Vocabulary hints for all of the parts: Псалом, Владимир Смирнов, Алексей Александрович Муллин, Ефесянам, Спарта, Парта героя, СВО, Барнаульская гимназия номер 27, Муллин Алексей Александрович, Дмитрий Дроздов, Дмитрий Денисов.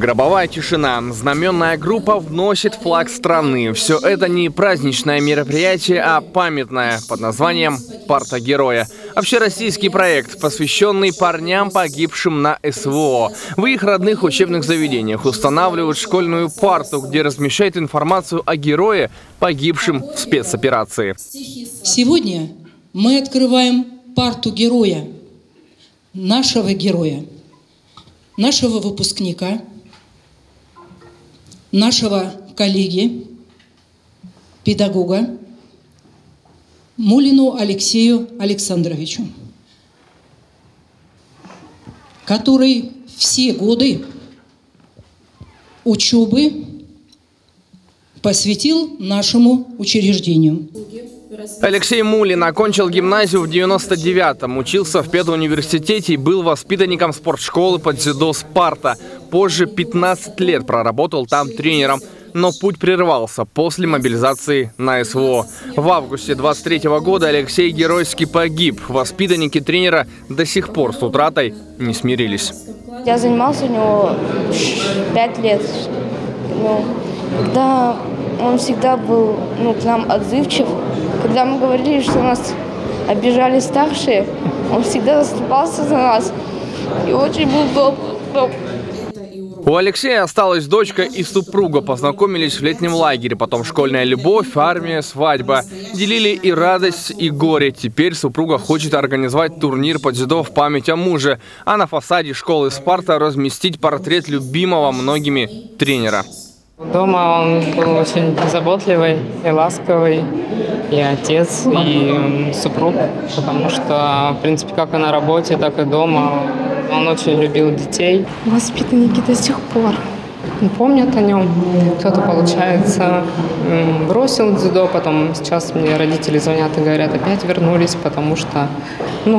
Гробовая тишина. Знаменная группа вносит флаг страны. Все это не праздничное мероприятие, а памятное под названием «Парта героя». Общероссийский проект, посвященный парням, погибшим на СВО. В их родных учебных заведениях устанавливают школьную парту, где размещают информацию о герое, погибшем в спецоперации. Сегодня мы открываем парту героя, нашего героя, нашего выпускника, нашего коллеги, педагога Муллину Алексею Александровичу, который все годы учебы посвятил нашему учреждению. Алексей Муллин окончил гимназию в 1999-м, учился в педуниверситете и был воспитанником спортшколы по дзюдо «Спарта». Позже 15 лет проработал там тренером, но путь прервался после мобилизации на СВО. В августе 23-го года Алексей геройски погиб. Воспитанники тренера до сих пор с утратой не смирились. Я занимался у него 5 лет. Когда он всегда был к нам отзывчив, когда мы говорили, что нас обижали старшие, он всегда заступался за нас и очень был добр. У Алексея осталась дочка и супруга. Познакомились в летнем лагере. Потом школьная любовь, армия, свадьба. Делили и радость, и горе. Теперь супруга хочет организовать турнир по дзюдо в память о муже. А на фасаде школы «Спарта» разместить портрет любимого многими тренера. Дома он был очень заботливый и ласковый, и отец, и супруг, потому что, в принципе, как и на работе, так и дома, он очень любил детей. Воспитанники до сих пор помнят о нем. Кто-то, получается, бросил дзюдо, потом сейчас мне родители звонят и говорят, опять вернулись, потому что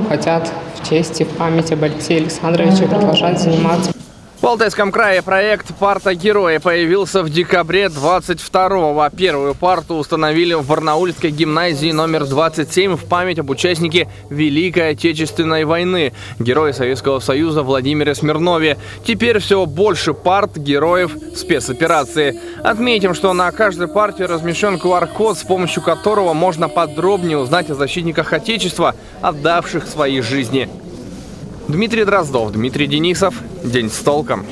хотят в честь и в память об Алексее Александровиче продолжать заниматься. В Алтайском крае проект «Парта героя» появился в декабре 22-го. Первую парту установили в Барнаульской гимназии номер 27 в память об участнике Великой Отечественной войны, герое Советского Союза Владимире Смирнове. Теперь все больше парт героев спецоперации. Отметим, что на каждой парте размещен QR-код, с помощью которого можно подробнее узнать о защитниках Отечества, отдавших свои жизни. Дмитрий Дроздов, Дмитрий Денисов. День с толком.